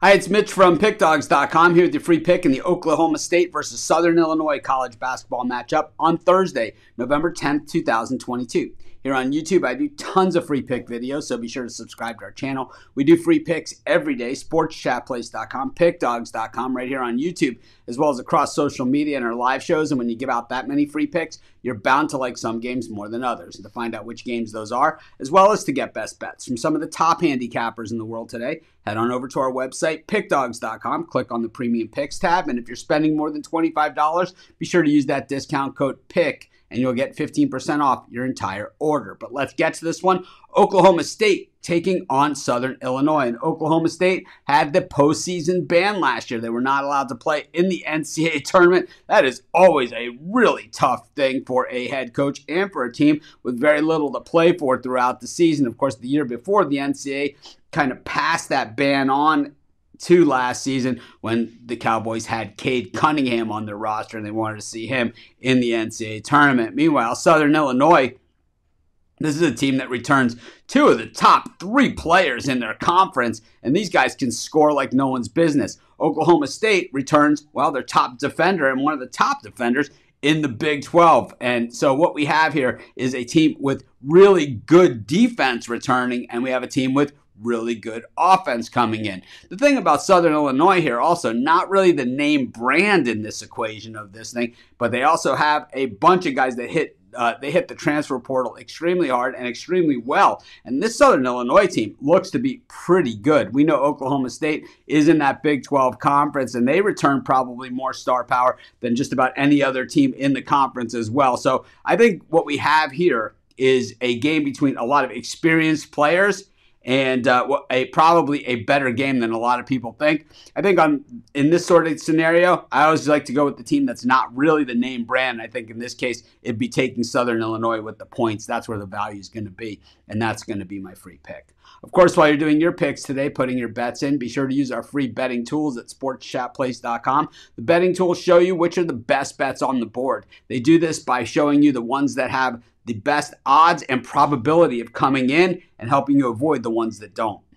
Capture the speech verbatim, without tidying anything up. Hi, it's Mitch from Pick Dawgz dot com here with your free pick in the Oklahoma State versus Southern Illinois college basketball matchup on Thursday, November tenth, two thousand twenty-two. Here on YouTube, I do tons of free pick videos, so be sure to subscribe to our channel. We do free picks every day, Sports Chat Place dot com, Pick Dawgz dot com, right here on YouTube, as well as across social media and our live shows. And when you give out that many free picks, you're bound to like some games more than others. And to find out which games those are, as well as to get best bets from some of the top handicappers in the world today, head on over to our website, Pick Dawgz dot com, click on the Premium Picks tab, and if you're spending more than twenty-five dollars, be sure to use that discount code PICK, and you'll get fifteen percent off your entire order. But let's get to this one. Oklahoma State taking on Southern Illinois. And Oklahoma State had the postseason ban last year. They were not allowed to play in the N C double A tournament. That is always a really tough thing for a head coach and for a team with very little to play for throughout the season. Of course, the year before, the N C double A kind of passed that ban on to last season when the Cowboys had Cade Cunningham on their roster and they wanted to see him in the N C double A tournament. Meanwhile, Southern Illinois, this is a team that returns two of the top three players in their conference, and these guys can score like no one's business. Oklahoma State returns, well, their top defender and one of the top defenders in the Big twelve. And so what we have here is a team with really good defense returning, and we have a team with really good offense coming in. The thing about Southern Illinois here also, not really the name brand in this equation of this thing, but they also have a bunch of guys that hit Uh, they hit the transfer portal extremely hard and extremely well. And this Southern Illinois team looks to be pretty good. We know Oklahoma State is in that Big twelve conference, and they return probably more star power than just about any other team in the conference as well. So I think what we have here is a game between a lot of experienced players and uh, a probably a better game than a lot of people think. I think on in this sort of scenario, I always like to go with the team that's not really the name brand. I think in this case, it'd be taking Southern Illinois with the points. That's where the value is going to be, and that's going to be my free pick. Of course, while you're doing your picks today, putting your bets in, be sure to use our free betting tools at Sports Chat Place dot com. The betting tools show you which are the best bets on the board. They do this by showing you the ones that have the best odds and probability of coming in and helping you avoid the ones that don't.